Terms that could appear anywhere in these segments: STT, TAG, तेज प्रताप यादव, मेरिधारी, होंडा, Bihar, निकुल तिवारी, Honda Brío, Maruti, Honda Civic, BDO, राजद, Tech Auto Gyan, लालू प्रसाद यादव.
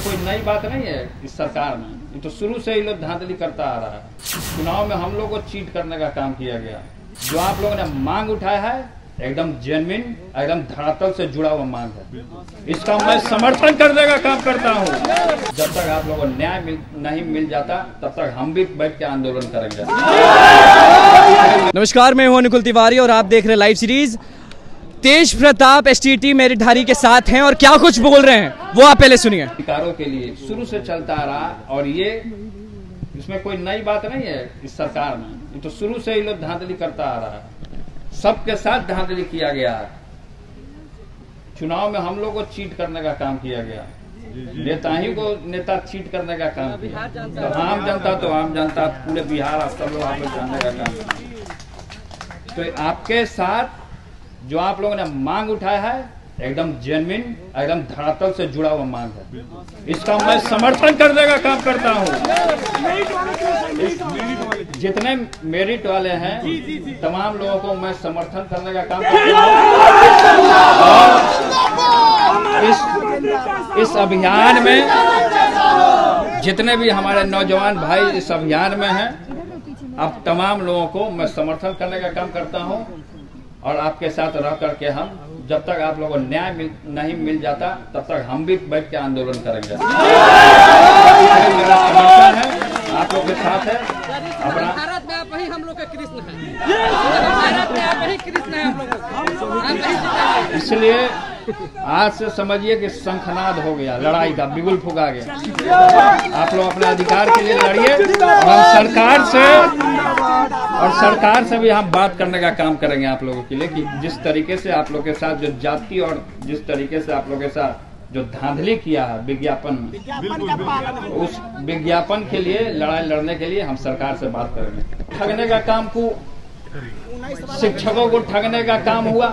में कोई नई बात नहीं है इस सरकार में, ये तो शुरू से ही लोग धांधली करता आ रहा है। चुनाव में हम लोग को चीट करने का काम किया गया। जो आप लोगों ने मांग उठाया है एकदम जेन्युइन, एकदम धरातल से जुड़ा हुआ मांग है, इसका मैं समर्थन करने का काम करता हूँ। जब तक आप लोगों को न्याय नहीं मिल जाता तब तक हम भी बैठ के आंदोलन करेंगे। नमस्कार, मैं हूँ निकुल तिवारी और आप देख रहे हैं live series. Tej Pratap STT मेरिधारी के साथ हैं और क्या कुछ बोल रहे हैं वो आप पहले सुनिए। अधिकारों के लिए शुरू से चलता रहा और ये इसमें कोई नई बात नहीं है इस सरकार में, ये तो शुरू से ही लोग धांधली करता आ रहा है। सबके साथ धांधली किया गया है। चुनाव में हम लोग को चीट करने का काम किया गया, नेताओं को नेता चीट करने का काम किया। आम जनता पूरे बिहार आप सब लोग जानने का काम किया। तो आपके साथ जो आप लोगों ने मांग उठाया है एकदम जेन्युइन, एकदम धरातल से जुड़ा हुआ मांग है, इसका मैं समर्थन करने का काम करता हूँ। जितने मेरिट वाले हैं तमाम लोगों को मैं समर्थन करने का काम करता हूँ। इस अभियान में जितने भी हमारे नौजवान भाई इस अभियान में हैं, अब तमाम लोगों को मैं समर्थन करने का काम करता हूँ। और आपके साथ रह करके हम जब तक आप लोगों को न्याय नहीं मिल जाता तब तक हम भी बैठ के आंदोलन करेंगे। मेरा समर्थन है, आप लोग के साथ है। भारत में आप ही हम लोग के कृष्ण हैं, भारत में आप ही कृष्ण हैं हम लोग। इसलिए आज से समझिए कि शंखनाद हो गया, लड़ाई का बिगुल फूंका गया। आप लोग अपने अधिकार के लिए लड़िए और हम सरकार से भी हम बात करने का काम करेंगे आप लोगों के लिए कि जिस तरीके से आप लोग के साथ जो जाति और जिस तरीके से आप लोग के साथ जो धांधली किया है विज्ञापन में, उस विज्ञापन के लिए लड़ाई लड़ने के लिए हम सरकार से बात करेंगे। ठगने का काम को, शिक्षकों को ठगने का काम हुआ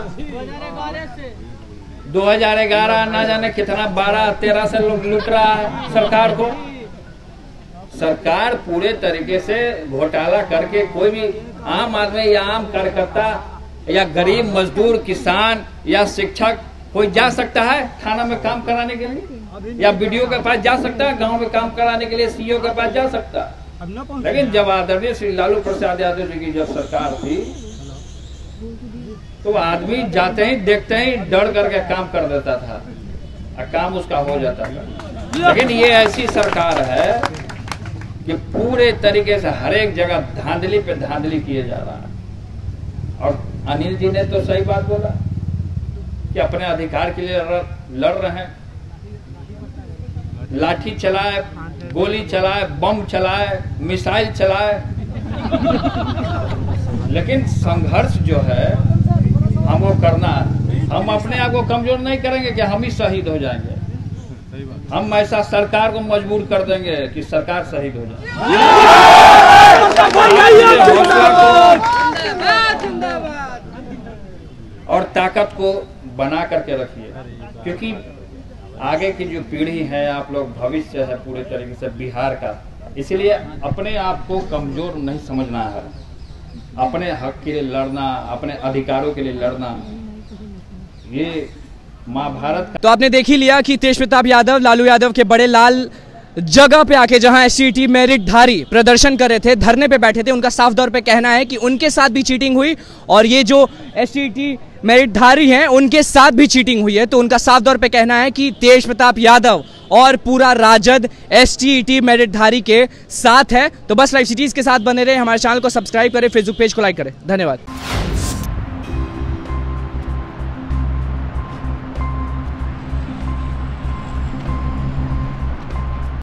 2011 ना जाने कितना 12-13 से लोग लूट रहा है सरकार को। सरकार पूरे तरीके से घोटाला करके कोई भी आम आदमी या आम कार्यकर्ता या गरीब मजदूर किसान या शिक्षक कोई जा सकता है थाना में काम कराने के लिए या BDO के पास जा सकता है, गांव में काम कराने के लिए CO के पास जा सकता है। लेकिन जब आदरणीय श्री लालू प्रसाद यादव जी की जब सरकार थी तो आदमी जाते ही देखते ही डर करके काम कर देता था और काम उसका हो जाता था। लेकिन ये ऐसी सरकार है कि पूरे तरीके से हर एक जगह धांधली पे धांधली किए जा रहा है। और अनिल जी ने तो सही बात बोला कि अपने अधिकार के लिए लड़ रहे हैं। लाठी चलाए, गोली चलाए, बम चलाए, मिसाइल चलाए, लेकिन संघर्ष जो है हमको करना है। हम अपने आप को कमजोर नहीं करेंगे कि हम ही शहीद हो जाएंगे। हम ऐसा सरकार को मजबूर कर देंगे कि सरकार शहीद हो जाए। और ताकत को बना करके रखिए क्योंकि आगे की जो पीढ़ी है आप लोग भविष्य है पूरे तरीके से बिहार का। इसलिए अपने आप को कमजोर नहीं समझना है, अपने हक के लिए लड़ना, अपने अधिकारों के लिए लड़ना, ये महाभारत का। तो आपने देख ही लिया कि तेज प्रताप यादव लालू यादव के बड़े लाल जगह पे आके जहां STT मेरिटधारी प्रदर्शन कर रहे थे, धरने पे बैठे थे, उनका साफ तौर पे कहना है कि उनके साथ भी चीटिंग हुई और ये जो STT मेरिटधारी हैं उनके साथ भी चीटिंग हुई है। तो उनका साफ तौर पे कहना है कि तेज प्रताप यादव और पूरा राजद STT मेरिटधारी के साथ है। तो बस लाइव सीरीज के साथ बने रहे, हमारे चैनल को सब्सक्राइब करें, फेसबुक पेज को लाइक करें। धन्यवाद।